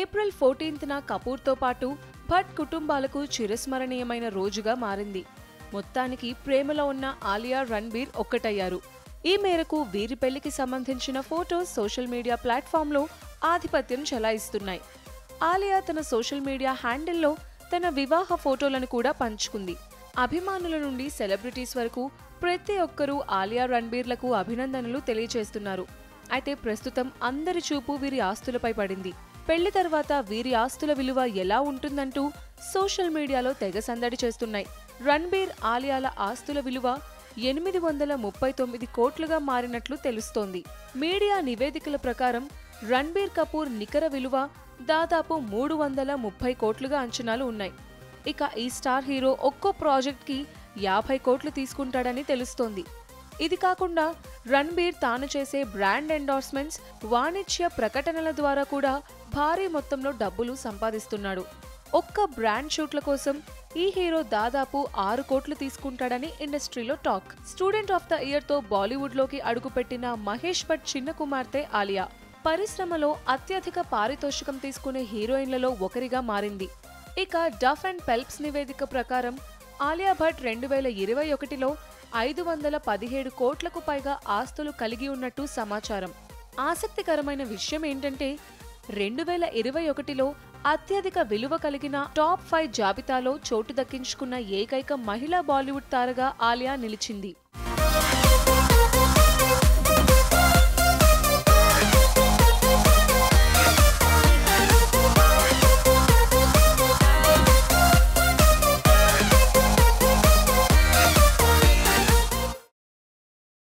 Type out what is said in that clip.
April 14న Kapoor తో పాటు భట్ కుటుంబాలకు చిరస్మరణీయమైన రోజుగా మారింది. మొత్తానికి ప్రేమలో ఉన్న ఆలియా రణ్బీర్ ఒక్కటయ్యారు. ఈ మేరకు వీరి పెళ్లికి సంబంధించిన ఫోటోస్ సోషల్ మీడియా ప్లాట్‌ఫామ్ లో ఆధిపత్యం చెలాయిస్తున్నాయి. ఆలియా తన సోషల్ మీడియా హ్యాండిల్ లో తన వివాహ ఫోటోలను కూడా పంచుకుంది. అభిమానుల నుండి సెలబ్రిటీస్ వరకు ప్రతి ఒక్కరూ ఆలియా రణ్బీర్లకు అభినందనలు తెలియజేస్తున్నారు. అయితే ప్రస్తుతం అందరి చూపు వీరి ఆస్తులపై పడింది. పెళ్లి తర్వాత వీరి ఆస్తుల విలువ ఎలా ఉంటుందంటూ సోషల్ మీడియాలో తెగ సందడి చేస్తున్నాయి. రణ్బీర్ ఆలియాల ఆస్తుల విలువ 839 కోట్లుగా మారినట్లు తెలుస్తోంది. మీడియా నివేదికల ప్రకారం రణ్బీర్ కపూర్ నికర విలువ దాదాపు 330 కోట్లుగా అంచనాలు ఉన్నాయి. ఇక ఈ స్టార్ హీరో ఒక్కో ప్రాజెక్ట్కి 50 కోట్లు తీసుకుంటాడని తెలుస్తోంది. ఇది కాకుండా రణ్బీర్ తాను చేసే బ్రాండ్ ఎండార్స్మెంట్స్, వాణిజ్య ప్రకటనల ద్వారా కూడా భారీ మొత్తంలో డబ్బులు సంపాదిస్తున్నాడు. ఒక్క బ్రాండ్ షూట్ల కోసం ఈ హీరో దాదాపు 6 కోట్లు తీసుకుంటాడని ఇండస్ట్రీలో టాక్. స్టూడెంట్ ఆఫ్ ద ఇయర్తో బాలీవుడ్లోకి అడుగుపెట్టిన మహేష్ భట్ చిన్న కుమార్తె ఆలియా పరిశ్రమలో అత్యధిక పారితోషికం తీసుకునే హీరోయిన్లలో ఒకరిగా మారింది. ఇక డఫ్ అండ్ పెల్ప్స్ నివేదిక ప్రకారం ఆలియా భట్ 2021లో 517 కోట్లకు పైగా ఆస్తులు కలిగి ఉన్నట్టు సమాచారం. ఆసక్తికరమైన విషయం ఏంటంటే 2021లో అత్యధిక విలువ కలిగిన టాప్ 5 జాబితాలో చోటు దక్కించుకున్న ఏకైక మహిళా బాలీవుడ్ తారగా ఆలియా నిలిచింది.